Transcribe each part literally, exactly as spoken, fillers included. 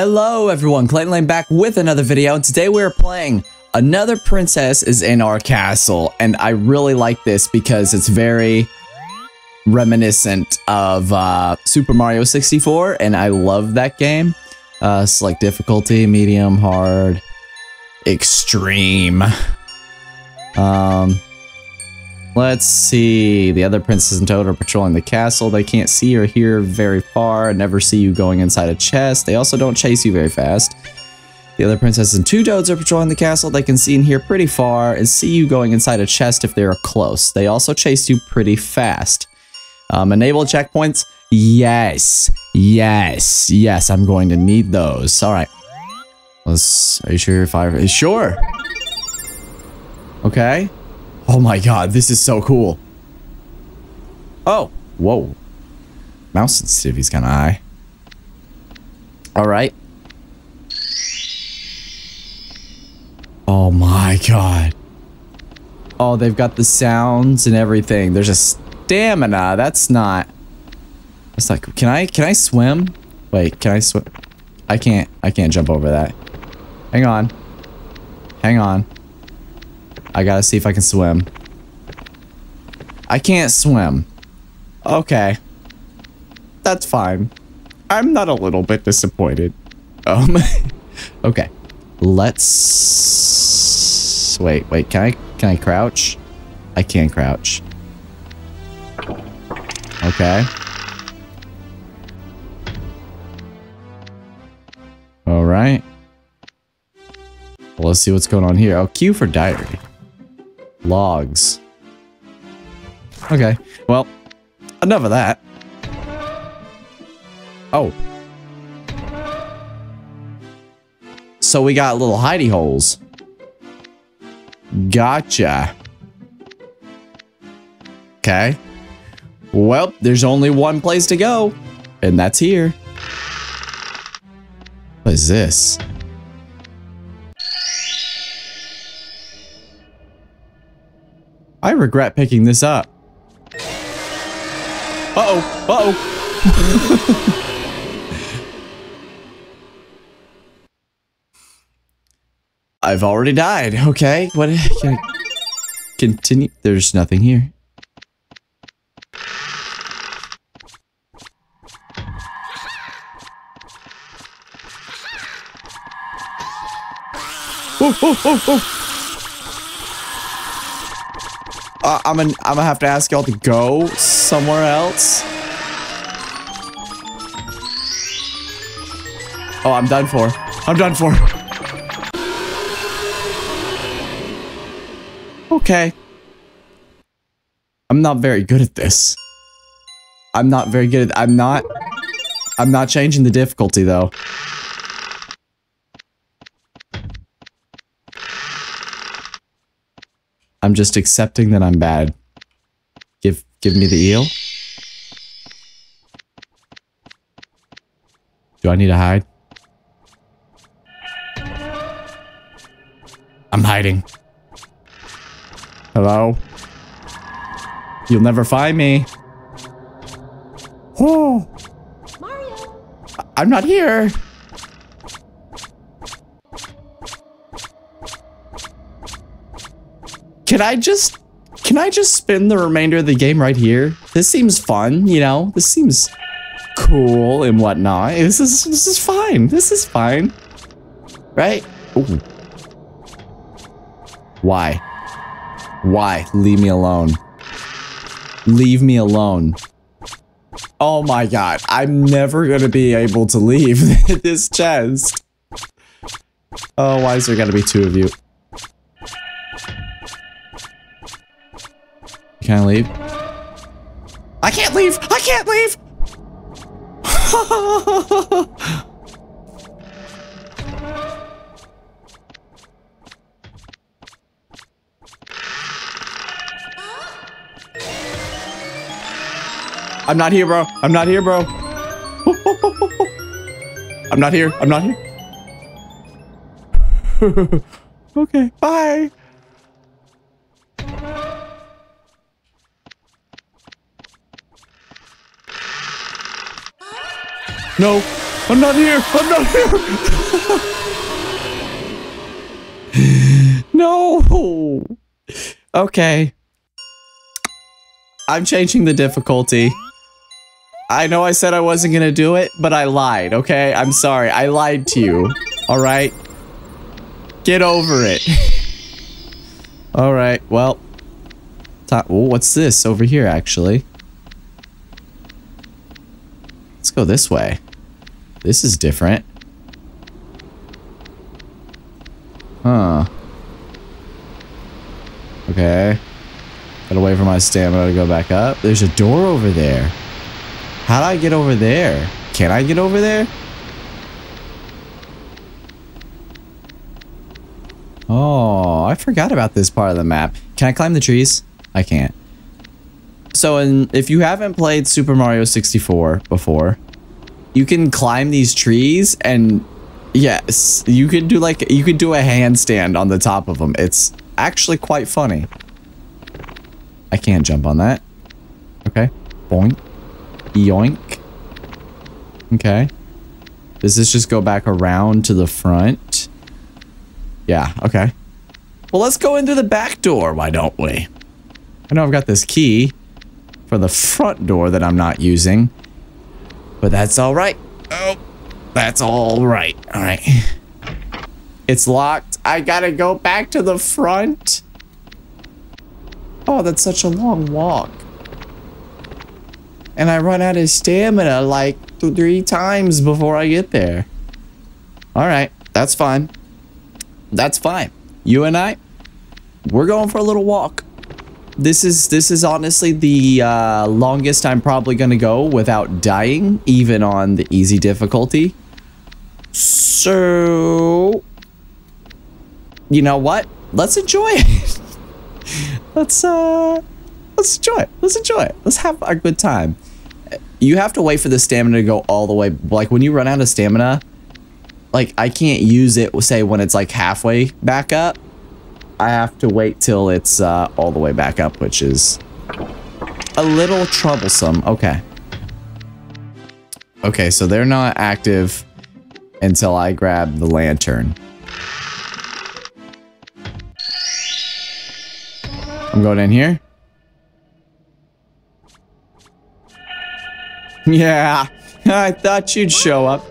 Hello everyone, Clayton Lane back with another video, and today we're playing Another Princess is in Our Castle. And I really like this because it's very reminiscent of uh, Super Mario sixty-four, and I love that game. Uh, select difficulty, medium, hard, extreme. Um, let's see, the other princess and Toad are patrolling the castle. They can't see or hear very far and never see you going inside a chest. They also don't chase you very fast. The other princess and two toads are patrolling the castle. They can see and hear pretty far and see you going inside a chest if they are close. They also chase you pretty fast. Um, enable checkpoints. Yes, yes, yes, I'm going to need those. All right. Let's, are you sure you're fire? Sure. Okay. Oh my god, this is so cool. Oh, whoa. Mouse sensitivity's kind of high. Alright. Oh my god. Oh, they've got the sounds and everything. There's a stamina. That's not... It's like, can I, can I swim? Wait, can I swim? I can't, I can't jump over that. Hang on. Hang on. I gotta see if I can swim. I can't swim. Okay. That's fine. I'm not a little bit disappointed. Um, okay. Let's... Wait, wait, can I, can I crouch? I can crouch. Okay. Alright. Well, let's see what's going on here. Oh, Q for diary. Logs. Okay, well, enough of that. Oh. So we got little hidey holes. Gotcha. Okay. Well, there's only one place to go, and that's here. What is this? I regret picking this up. Uh-oh. Uh-oh. I've already died. Okay. What? Can I continue? There's nothing here. Ooh, ooh, ooh, ooh. Uh, I'm gonna I'm gonna have to ask y'all to go somewhere else. Oh, I'm done for. I'm done for. Okay. I'm not very good at this. I'm not very good at I'm not I'm not changing the difficulty though. I'm just accepting that I'm bad. Give give me the eel. Do I need to hide? I'm hiding. Hello? You'll never find me. Oh. Mario. I'm not here. Can I just, can I just spend the remainder of the game right here? This seems fun, you know? This seems cool and whatnot. This is, this is fine. This is fine. Right? Ooh. Why? Why? Leave me alone. Leave me alone. Oh my god. I'm never gonna be able to leave this chest. Oh, why is there gotta be two of you? Can I leave? I can't leave! I can't leave! I'm not here, bro. I'm not here, bro. I'm not here. I'm not here. Okay, bye. No. I'm not here! I'm not here! No! Okay. I'm changing the difficulty. I know I said I wasn't gonna do it, but I lied, okay? I'm sorry. I lied to you. Alright? Get over it. Alright, well. Ooh, what's this over here, actually? Let's go this way. This is different. Huh. Okay. Gotta wait for my stamina to go back up. There's a door over there. How do I get over there? Can I get over there? Oh, I forgot about this part of the map. Can I climb the trees? I can't. So in, if you haven't played Super Mario sixty-four before, you can climb these trees, and yes, you could do like you could do a handstand on the top of them. It's actually quite funny. I can't jump on that. Okay. Boink. Yoink. Okay. Does this just go back around to the front? Yeah, okay. Well, let's go into the back door, why don't we? I know I've got this key for the front door that I'm not using, but that's all right. Oh, that's all right. All right. It's locked. I gotta go back to the front. Oh, that's such a long walk. And I run out of stamina like two, three times before I get there. All right, that's fine. That's fine. You and I, we're going for a little walk. This is this is honestly the uh, longest I'm probably gonna go without dying, even on the easy difficulty. So, you know what? Let's enjoy it. let's uh, let's enjoy it. Let's enjoy it. Let's have a good time. You have to wait for the stamina to go all the way. Like, when you run out of stamina, like, I can't use it, say, when it's, like, halfway back up. I have to wait till it's uh, all the way back up, which is a little troublesome. Okay. Okay, so they're not active until I grab the lantern. I'm going in here. Yeah, I thought you'd show up.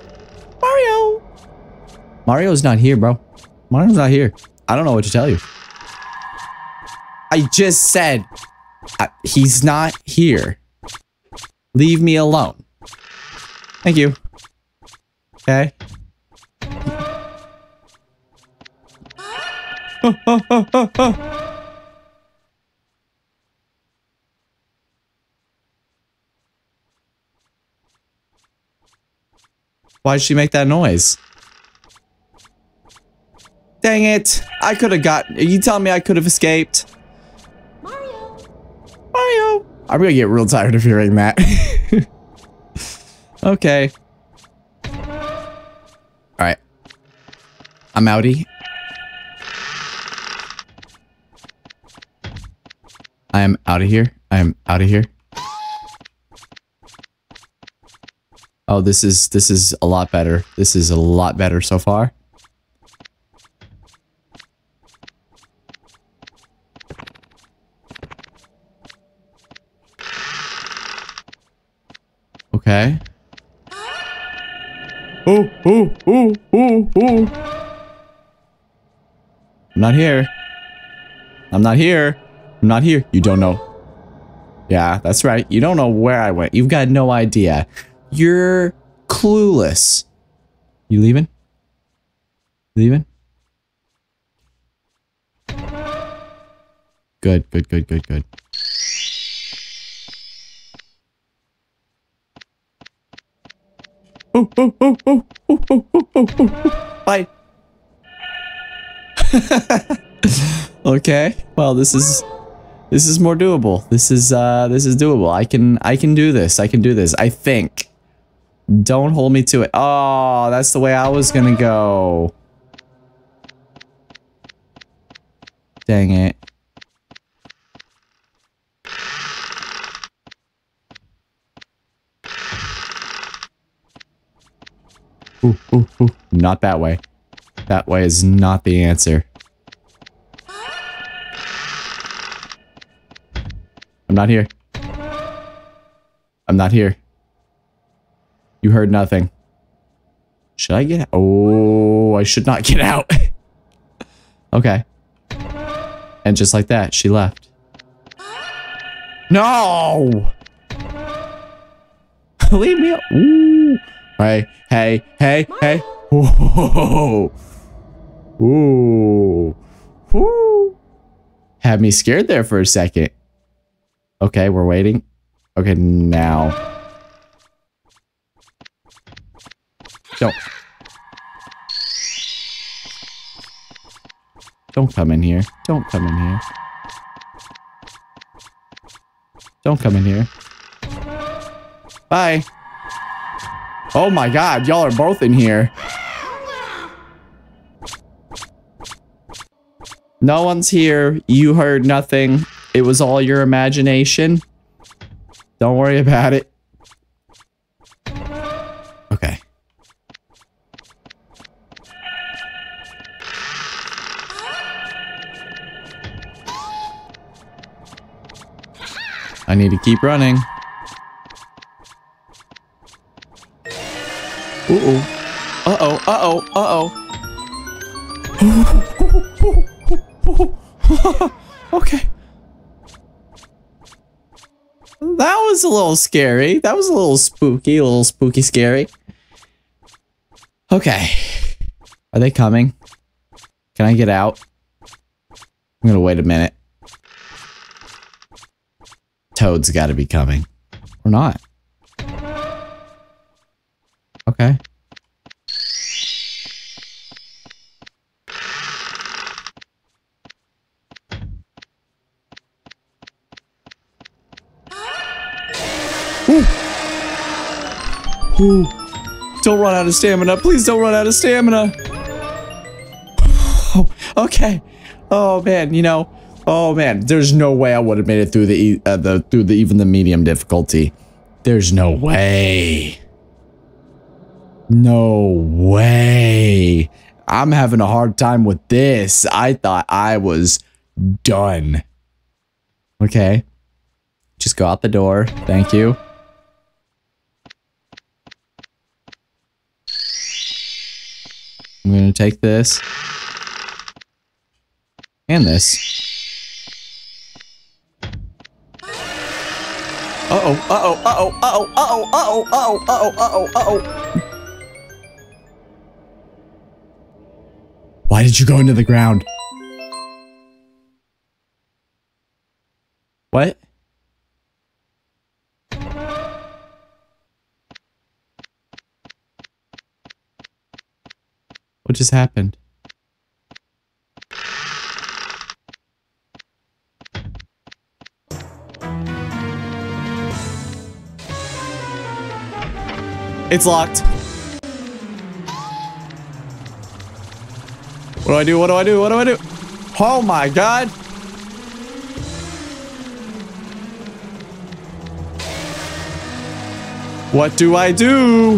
Mario! Mario's not here, bro. Mario's not here. I don't know what to tell you. I just said I, he's not here. Leave me alone. Thank you. Okay. Oh, oh, oh, oh, oh. Why'd she make that noise? Dang it! I could have got. Are you telling me I could have escaped? Mario! Mario! I'm gonna get real tired of hearing that. Okay. Alright. I'm outie. I am out of here. I am out of here. Oh, this is this is a lot better. This is a lot better so far. Okay. Ooh, ooh, ooh, ooh, ooh. I'm not here. I'm not here. I'm not here. You don't know. Yeah, that's right. You don't know where I went. You've got no idea. You're clueless. You leaving? Leaving? Good, good, good, good, good. Oh, oh, oh, oh, oh, oh, oh, oh, oh. Bye. Okay. Well, this is this is more doable. This is uh this is doable. I can I can do this. I can do this. I think. Don't hold me to it. Oh, that's the way I was gonna go. Dang it. ooh, ooh, ooh. Not that way. That way is not the answer. I'm not here. I'm not here. You heard nothing. Should I get out? Oh, I should not get out. Okay. And just like that, she left. No! Leave me. Ooh. All right. Hey, hey, hey. Whoa. Ooh. Ooh. Had me scared there for a second. Okay, we're waiting. Okay, now. Don't. Don't come in here. Don't come in here. Don't come in here. Bye. Oh my god, y'all are both in here. No one's here. You heard nothing. It was all your imagination. Don't worry about it. Okay. I need to keep running. Uh-oh. Uh-oh. Uh-oh. Uh-oh. Okay. That was a little scary. That was a little spooky. A little spooky scary. Okay. Are they coming? Can I get out? I'm gonna wait a minute. Toad's gotta be coming. Or not. Okay. Ooh. Ooh. Don't run out of stamina. Please don't run out of stamina. Oh, okay. Oh man, you know. Oh man, there's no way I would have made it through the uh, the through the even the medium difficulty. There's no way. No way. I'm having a hard time with this. I thought I was done. Okay. Just go out the door. Thank you. I'm going to take this. And this. Uh-oh, uh-oh, uh-oh, uh-oh, uh-oh, uh-oh, uh-oh, uh-oh, uh-oh, uh-oh. Why did you go into the ground? What? What just happened? It's locked. What do I do? What do I do? What do I do? Oh my god. What do I do?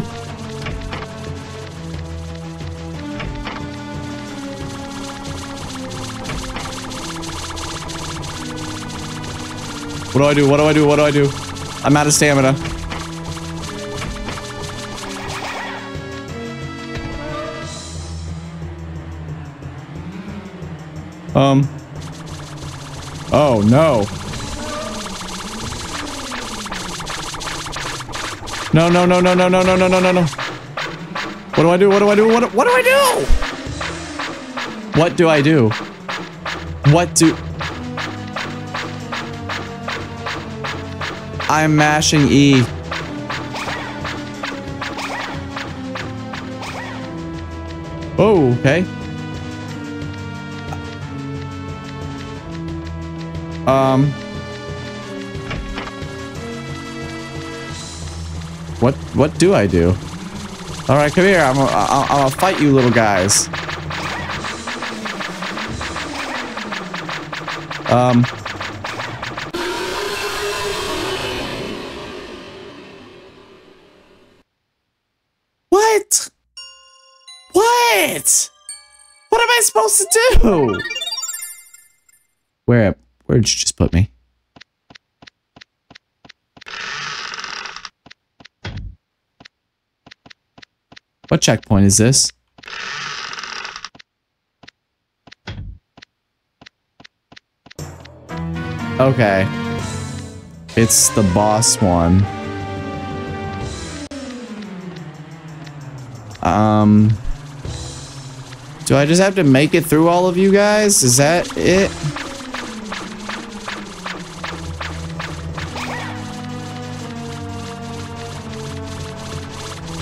What do I do? What do I do? What do I do? I'm out of stamina. Um. Oh no. No, no, no, no, no, no, no, no, no, no, no. What do I do? What do I do? What do, what do I do? What do I do? What do I'm mashing E. Oh, okay. Um, what, what do I do? All right, come here. I'm gonna, I'll fight you little guys. Um, what? Shit! What am I supposed to do? Where, where'd you just put me? What checkpoint is this? Okay. It's the boss one. Um... Do I just have to make it through all of you guys? Is that it?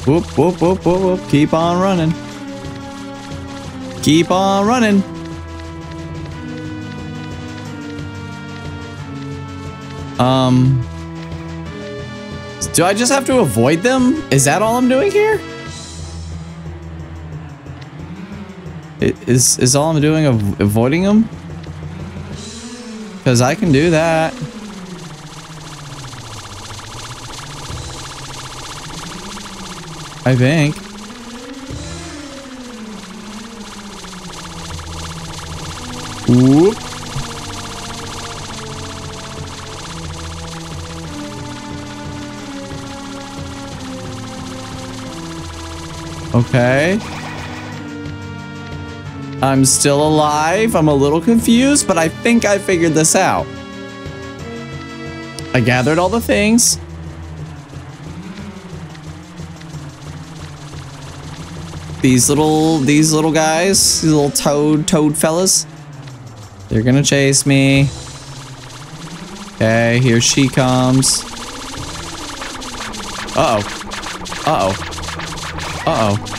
Whoop, whoop, whoop, whoop, whoop. Keep on running. Keep on running. Um... Do I just have to avoid them? Is that all I'm doing here? Is, is all I'm doing av- avoiding them? Because I can do that. I think. Whoop. Okay. I'm still alive. I'm a little confused, but I think I figured this out. I gathered all the things. These little, these little guys, these little toad, toad fellas. They're gonna chase me. Okay, here she comes. Uh-oh. Uh-oh. Uh-oh.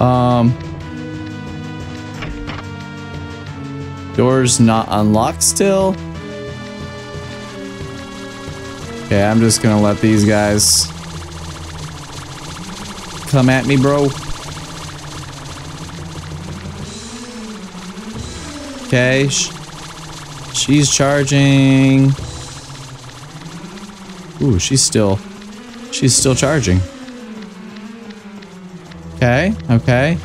Um, door's not unlocked still. Okay, I'm just gonna let these guys come at me, bro. Okay, sh she's charging. Ooh, she's still, she's still charging. Okay, okay.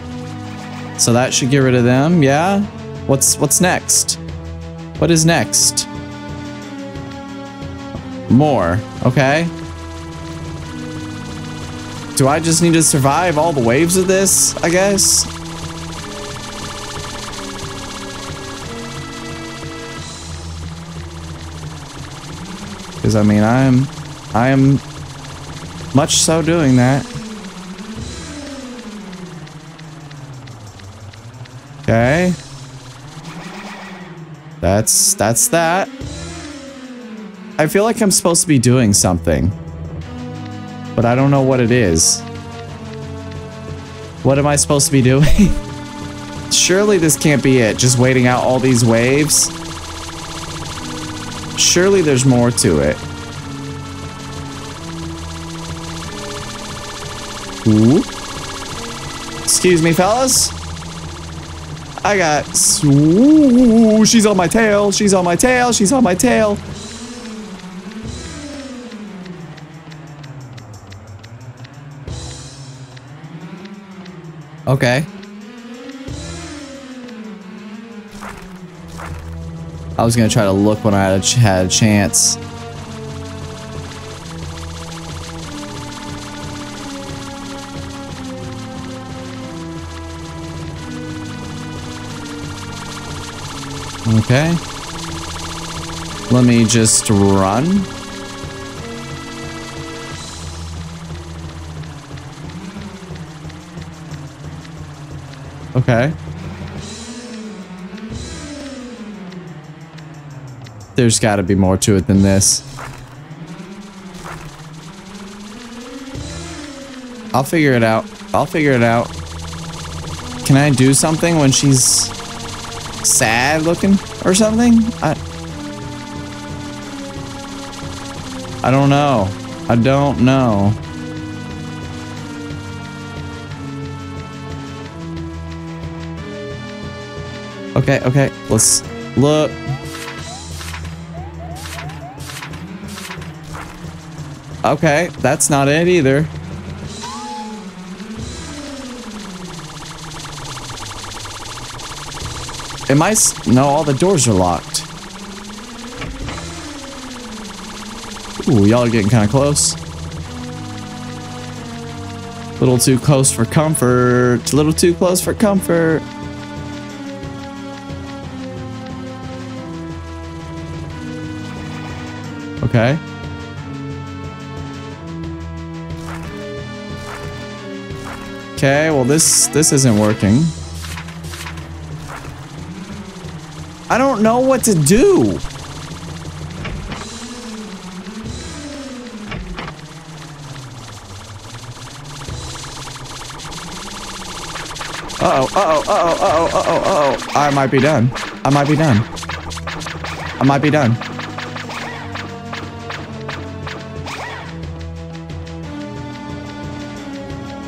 So that should get rid of them, yeah? What's what's next? What is next? More, okay. Do I just need to survive all the waves of this, I guess? Because I mean, I'm I am much so doing that. Okay. That's that's that. I feel like I'm supposed to be doing something, but I don't know what it is. What am I supposed to be doing? Surely this can't be it, just waiting out all these waves. Surely there's more to it. Ooh. Excuse me, fellas. I got ooh, she's on my tail, she's on my tail, she's on my tail. Okay. I was gonna try to look when I had a chance. Okay. Let me just run. Okay. There's gotta be more to it than this. I'll figure it out. I'll figure it out. Can I do something when she's sad looking or something? I I don't know. I don't know. Okay, okay. Let's look. Okay, that's not it either. Am I s- No, all the doors are locked. Ooh, y'all are getting kind of close. A little too close for comfort. A little too close for comfort. Okay. Okay, well this this isn't working. I don't know what to do. Uh-oh, uh-oh, uh-oh, uh-oh, uh-oh, uh-oh. I might be done. I might be done. I might be done.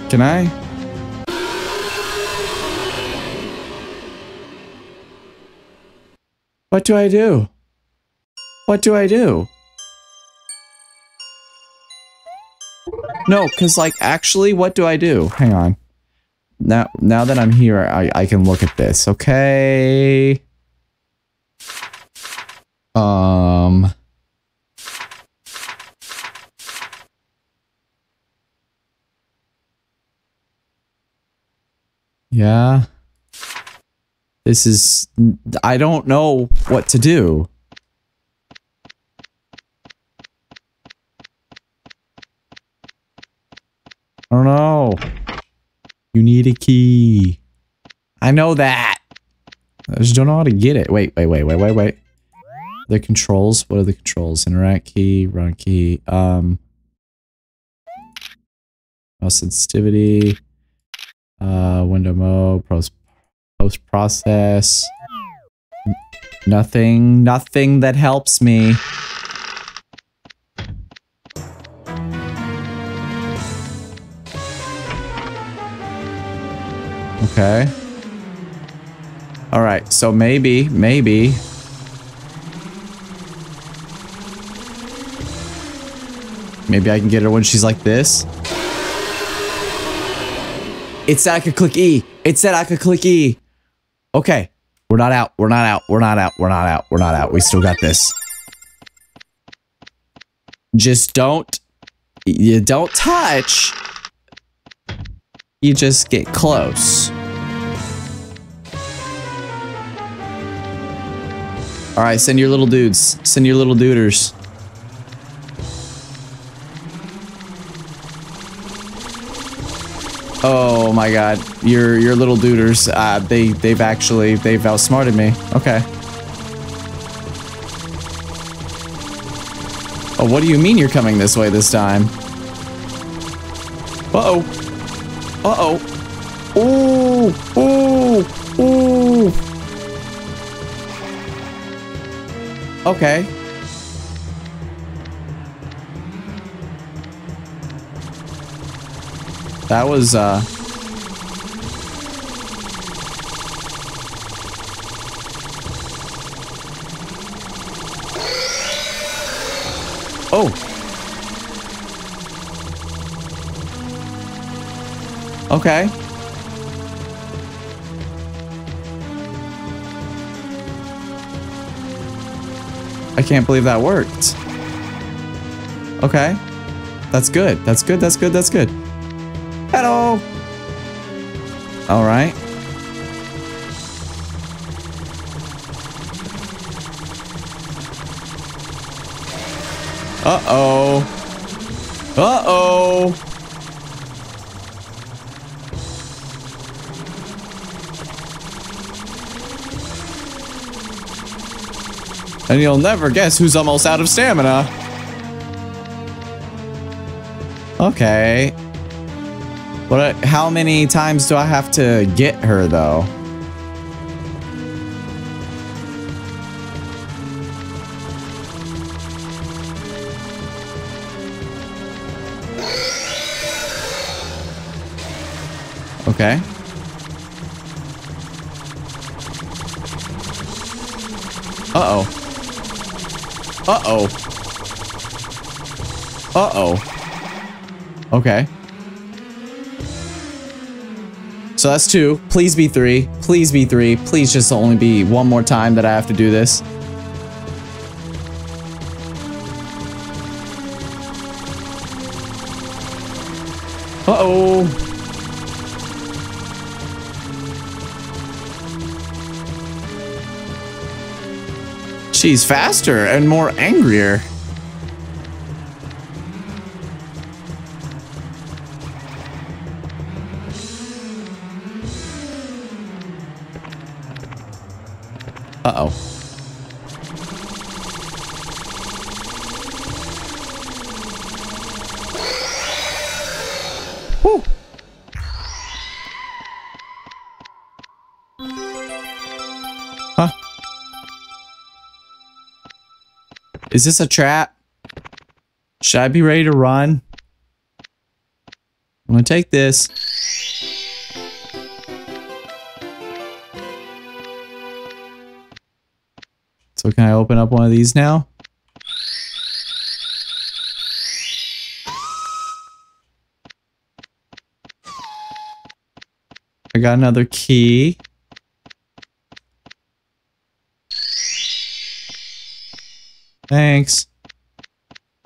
Can I? What do I do? What do I do? No, because like actually, what do I do? Hang on. Now now that I'm here, I, I can look at this, okay? Um Yeah. This is... I don't know what to do. I don't know. You need a key. I know that. I just don't know how to get it. Wait, wait, wait, wait, wait, wait. The controls. What are the controls? Interact key, run key. Um. Mouse sensitivity. Uh, window mode. Post. Post process. Nothing. Nothing that helps me. Okay. All right. So maybe, maybe. Maybe I can get her when she's like this. It said I could click E. It said I could click E. Okay. We're not out. We're not out. We're not out. We're not out. We're not out. We still got this. Just don't. You don't touch. You just get close. All right, send your little dudes. Send your little duders. Oh my God, your your little duders. Uh, they they've actually they've outsmarted me. Okay. Oh, what do you mean you're coming this way this time? Uh oh. Uh-oh. Ooh! Ooh! Ooh! Okay. That was, uh... Oh! Okay. I can't believe that worked. Okay. That's good. That's good. That's good. That's good. Hello. All right. Uh-oh. Uh-oh. And you'll never guess who's almost out of stamina. Okay. But how many times do I have to get her, though? Okay. Uh-oh. Uh-oh. Uh-oh. Okay. So that's two. Please be three. Please be three. Please just only be one more time that I have to do this. Uh-oh. She's faster and more angrier. Uh-oh. Woo. Huh. Is this a trap? Should I be ready to run? I'm gonna take this. So can I open up one of these now? I got another key. Thanks.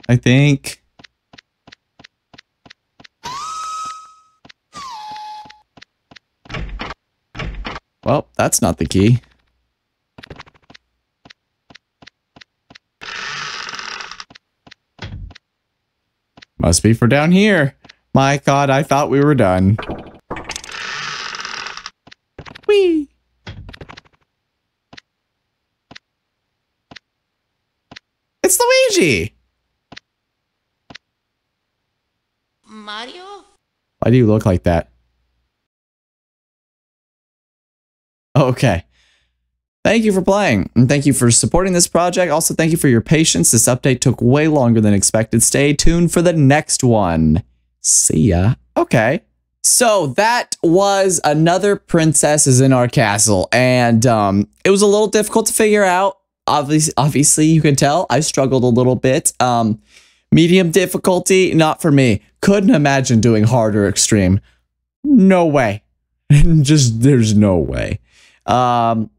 I think. Well, that's not the key. Must be for down here. My God, I thought we were done. Whee! It's Luigi! Mario? Why do you look like that? Okay. Thank you for playing, and thank you for supporting this project. Also, thank you for your patience. This update took way longer than expected. Stay tuned for the next one. See ya. Okay. So that was Another Princess is in Our Castle, and um, it was a little difficult to figure out. Obviously, obviously, you can tell I struggled a little bit. Um, medium difficulty, not for me. Couldn't imagine doing hard or extreme. No way. Just, there's no way. Um...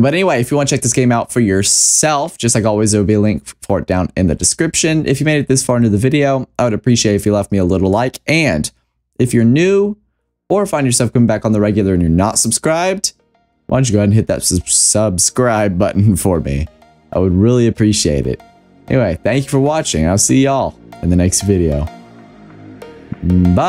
But anyway, if you want to check this game out for yourself, just like always, there will be a link for it down in the description. If you made it this far into the video, I would appreciate if you left me a little like. And if you're new or find yourself coming back on the regular and you're not subscribed, why don't you go ahead and hit that sub subscribe button for me? I would really appreciate it. Anyway, thank you for watching. I'll see y'all in the next video. Bye.